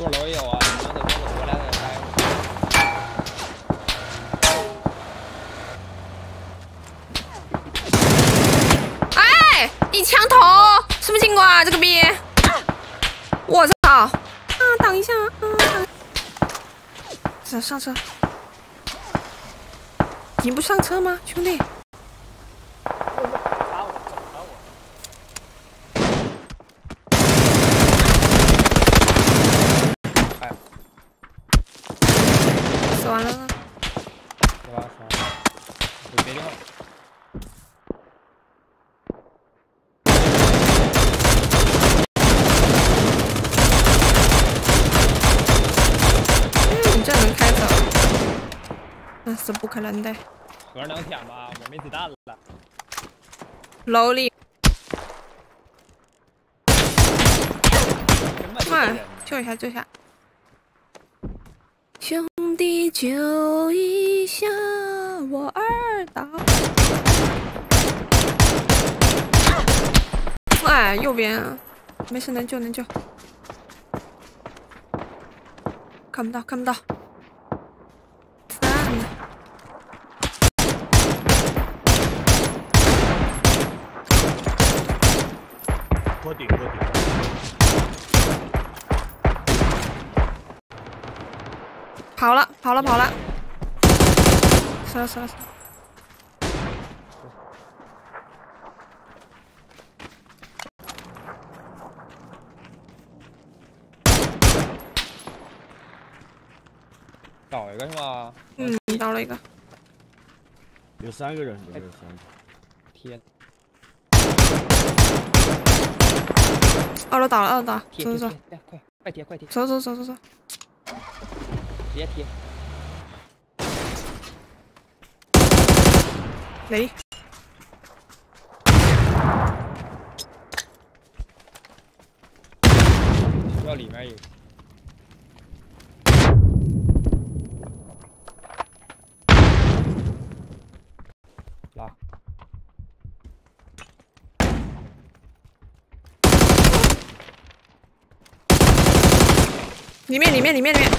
坐楼也有啊，你们得跟我回来再开。 一枪头，什么情况啊？这个逼！我操！啊，等一下啊！上车！你不上车吗，兄弟？打我！打我！哎！死完了！对吧？死完了！你别动！ 那是不可能的。盒能舔吗？我没子弹了。楼里。快救一下，救一下！兄弟救一下我二刀。哎，右边啊，没事，能救能救。看不到，看不到。 锅底，锅底。跑了，跑了，跑了！死了，死了，死了！倒一个是吧？嗯，倒了一个。有三个人，有三个。天！ 二楼倒了，二楼倒了，走走走，快贴快贴，走走走走走，直接贴。哪里？学校里面有。拉。 里面，里面，里面，里面！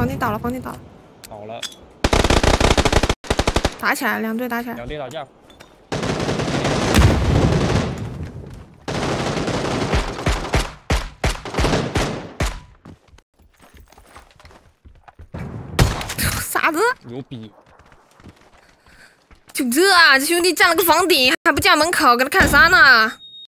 房顶倒了，房顶倒了，倒了！打起来，两队打起来，两队打架。 牛逼！就这啊，这兄弟占了个房顶，还不架门口，搁那看啥呢？